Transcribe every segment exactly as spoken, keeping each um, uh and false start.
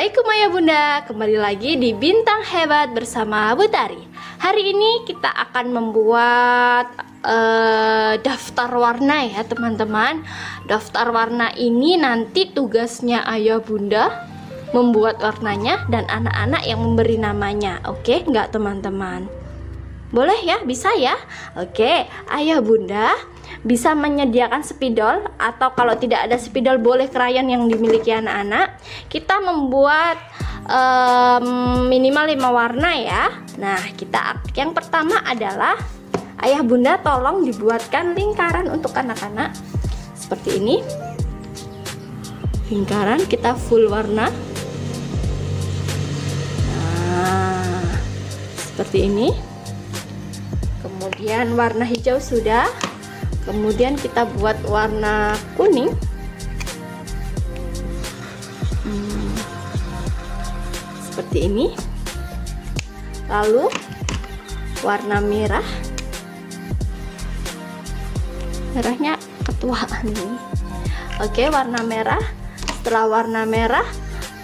Assalamualaikum ya bunda, kembali lagi di Bintang Hebat bersama Butari. Hari ini kita akan membuat uh, daftar warna ya teman-teman. Daftar warna ini nanti tugasnya ayah bunda membuat warnanya dan anak-anak yang memberi namanya. Oke nggak teman-teman? Boleh ya, bisa ya? Oke, ayah bunda bisa menyediakan spidol, atau kalau tidak ada spidol boleh krayon yang dimiliki anak-anak. Kita membuat um, minimal lima warna ya. Nah, kita yang pertama adalah ayah bunda tolong dibuatkan lingkaran untuk anak-anak seperti ini. Lingkaran kita full warna. Nah, seperti ini. Kemudian warna hijau sudah. Kemudian kita buat warna kuning. hmm, Seperti ini. Lalu warna merah. Merahnya ketuaan ini. Oke warna merah. Setelah warna merah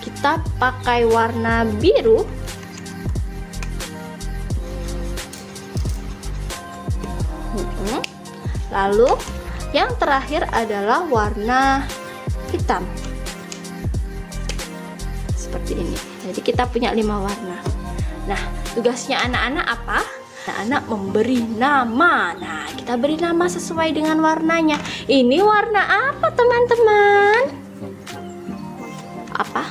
kita pakai warna biru. hmm. Lalu yang terakhir adalah warna hitam seperti ini. Jadi kita punya lima warna. Nah tugasnya anak-anak apa? Anak-anak memberi nama. Nah kita beri nama sesuai dengan warnanya. Ini warna apa teman-teman? Apa?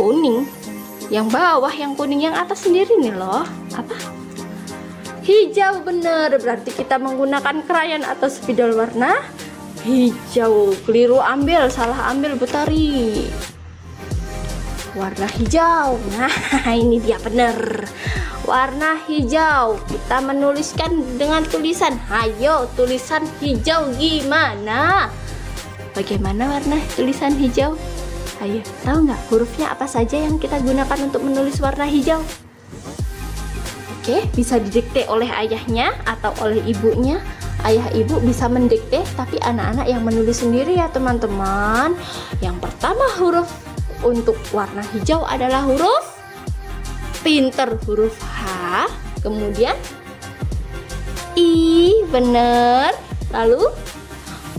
Kuning. Yang bawah yang kuning, yang atas sendiri nih loh. Apa? Hijau, bener. Berarti kita menggunakan krayon atau spidol warna hijau. Keliru ambil, salah ambil Butari. Warna hijau. Nah ini dia bener. Warna hijau. Kita menuliskan dengan tulisan. Hayo tulisan hijau gimana? Bagaimana warna tulisan hijau? Ayo, tahu nggak hurufnya apa saja yang kita gunakan untuk menulis warna hijau? Oke, bisa didikte oleh ayahnya atau oleh ibunya. Ayah ibu bisa mendikte, tapi anak-anak yang menulis sendiri ya teman-teman. Yang pertama huruf untuk warna hijau adalah huruf pinter, huruf H. Kemudian I, bener. Lalu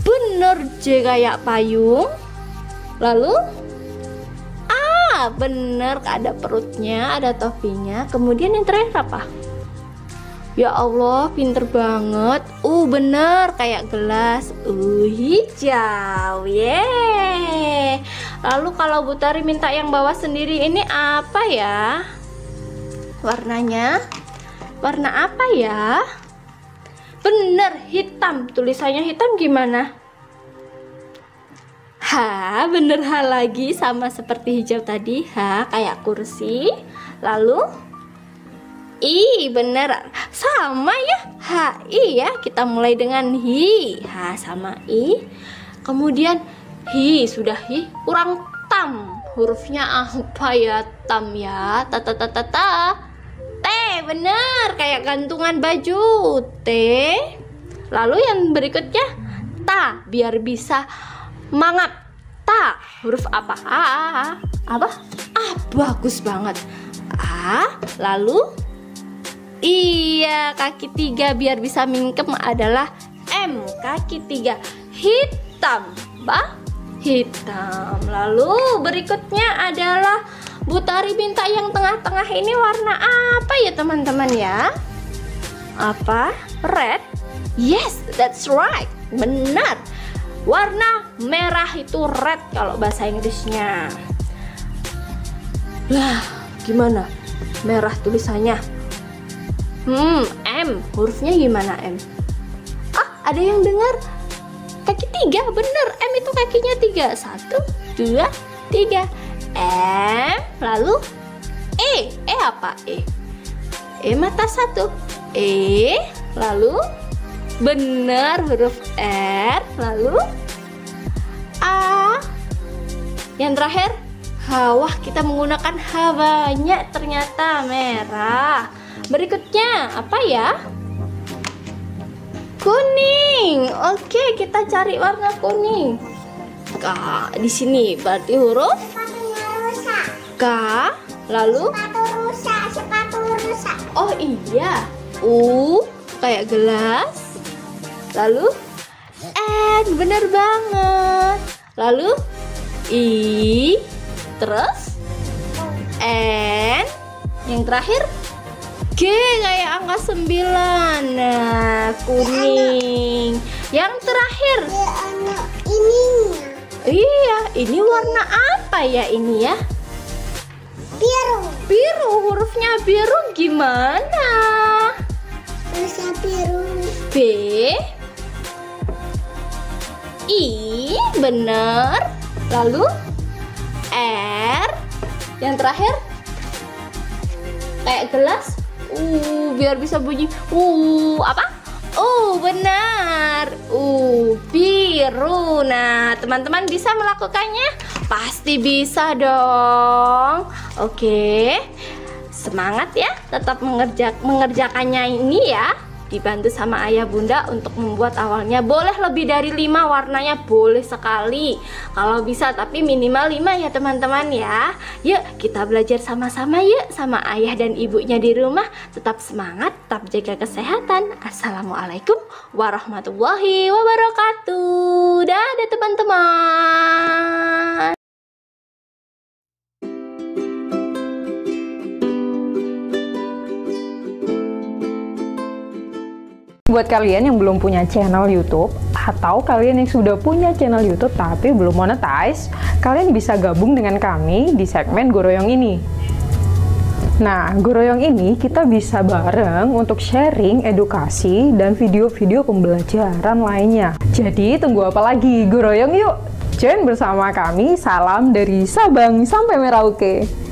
bener J kayak payung. Lalu bener, ada perutnya, ada topinya. Kemudian yang terakhir apa? Ya Allah, pinter banget. Uh, bener, kayak gelas. Uh, hijau. Yeay. Lalu kalau Butari minta yang bawah sendiri, ini apa ya? Warnanya? Warna apa ya? Bener, hitam. Tulisannya hitam gimana? H, bener H lagi, sama seperti hijau tadi. H kayak kursi. Lalu I, bener sama ya, H I ya. Kita mulai dengan hi. H sama I. Kemudian hi, sudah hi, kurang tam. Hurufnya apa ya? Tam ya. Ta ta ta ta ta. T, bener, kayak gantungan baju. T. Lalu yang berikutnya ta, biar bisa mangap. Ta, huruf apa? A, A, A. Apa? Ah, bagus banget. A, lalu iya, kaki tiga biar bisa mingkem adalah M, kaki tiga. Hitam, bah, hitam. Lalu berikutnya adalah Butari minta yang tengah-tengah ini warna apa ya teman-teman ya? Apa? Red. Yes, that's right. Benar. Warna merah itu red kalau bahasa Inggrisnya. Lah, gimana? Merah tulisannya. Hmm, M. Hurufnya gimana M? Ah, ada yang dengar? Kaki tiga, bener. M itu kakinya tiga. Satu, dua, tiga. M. Lalu E. E apa? E. E mata satu. E. Lalu bener huruf R. Lalu A. Yang terakhir hawah, kita menggunakan H banyak ternyata, merah. Berikutnya apa ya? Kuning. Oke, kita cari warna kuning. Nah, di sini berarti huruf K, lalu sepatu rusak, sepatu rusak. Oh iya. U kayak gelas. Lalu N, bener banget. Lalu I, terus N. Yang terakhir G kayak angka sembilan. Nah, kuning. Yang terakhir ini. Iya, ini warna apa ya ini ya? Biru. Biru, hurufnya biru gimana? Hurufnya biru. B I, bener. Lalu R. Yang terakhir kayak gelas. Uh, biar bisa bunyi. Uh, apa? Uh, benar. Uh, biru. Nah, teman-teman bisa melakukannya? Pasti bisa dong. Oke. Semangat ya, tetap mengerja mengerjakannya ini ya. Dibantu sama ayah bunda untuk membuat awalnya boleh lebih dari lima, warnanya boleh sekali. Kalau bisa tapi minimal lima ya teman-teman ya. Yuk kita belajar sama-sama yuk sama ayah dan ibunya di rumah. Tetap semangat, tetap jaga kesehatan. Assalamualaikum warahmatullahi wabarakatuh. Dadah teman-teman. Buat kalian yang belum punya channel YouTube atau kalian yang sudah punya channel YouTube tapi belum monetize, kalian bisa gabung dengan kami di segmen Go Royong ini. Nah, Go Royong ini kita bisa bareng untuk sharing edukasi dan video-video pembelajaran lainnya. Jadi tunggu apa lagi? Go Royong yuk! Join bersama kami. Salam dari Sabang sampai Merauke.